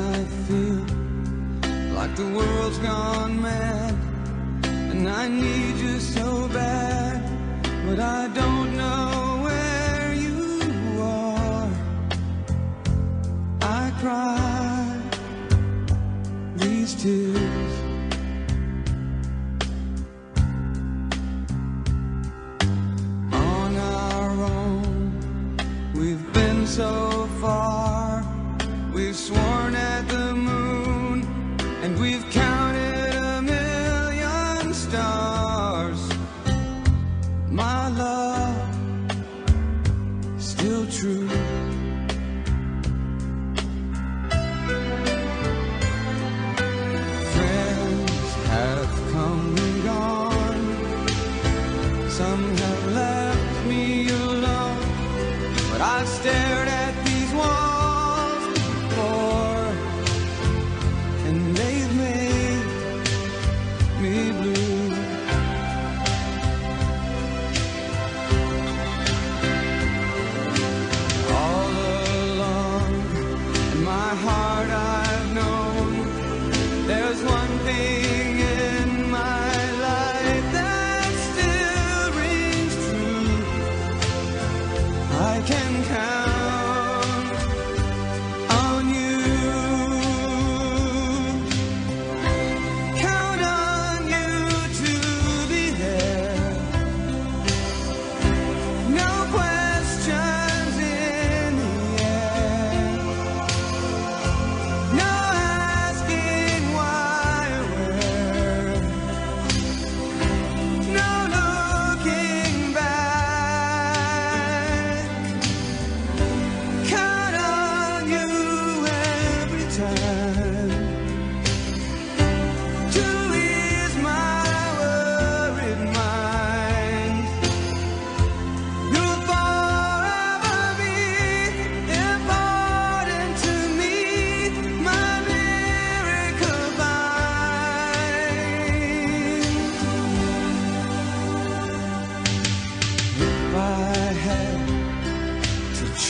I feel like the world's gone mad, and I need you so bad, but I don't know where you are. I cry these tears. On our own, we've been so far. We've sworn at the moon, and we've counted a million stars. My love, still true. Friends have come and gone. Some have left me alone, but I've stared at these walls. I can count on you, count on you to be there. No questions in the air, no asking why or where, no looking back.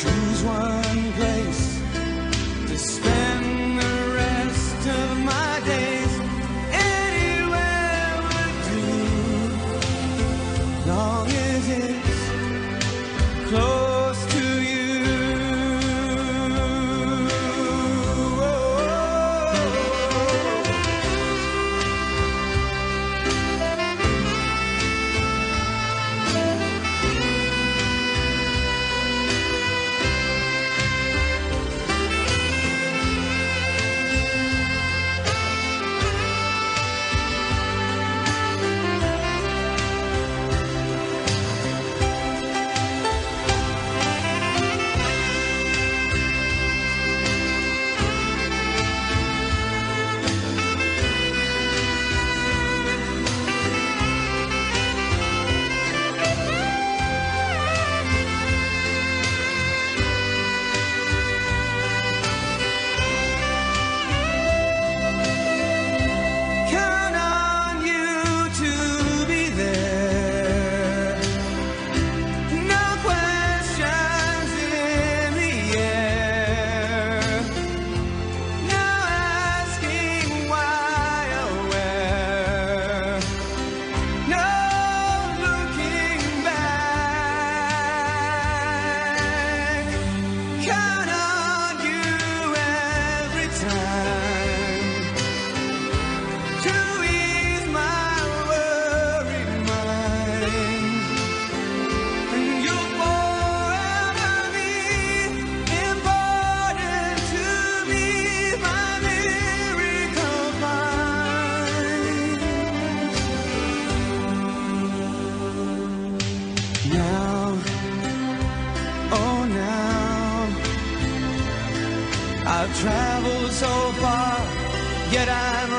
Choose one place to spend the rest of my days. Anywhere would do, long as it's close to you. I've traveled so far, yet I'm